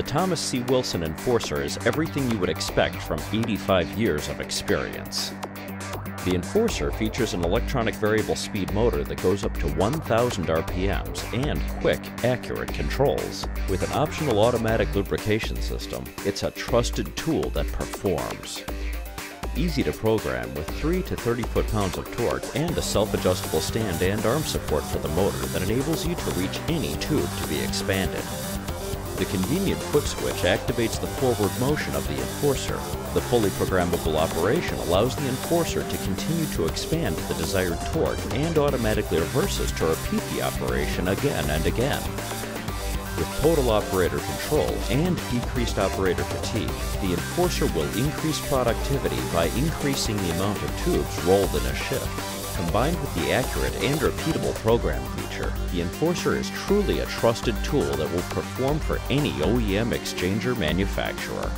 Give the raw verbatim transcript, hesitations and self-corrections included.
The Thomas C. Wilson Enforcer is everything you would expect from eighty-five years of experience. The Enforcer features an electronic variable speed motor that goes up to one thousand R P Ms and quick, accurate controls. With an optional automatic lubrication system, it's a trusted tool that performs. Easy to program with three to thirty foot-pounds of torque and a self-adjustable stand and arm support for the motor that enables you to reach any tube to be expanded. The convenient foot switch activates the forward motion of the Enforcer. The fully programmable operation allows the Enforcer to continue to expand the desired torque and automatically reverses to repeat the operation again and again. With total operator control and decreased operator fatigue, the Enforcer will increase productivity by increasing the amount of tubes rolled in a shift. Combined with the accurate and repeatable program feature, the Enforcer is truly a trusted tool that will perform for any O E M exchanger manufacturer.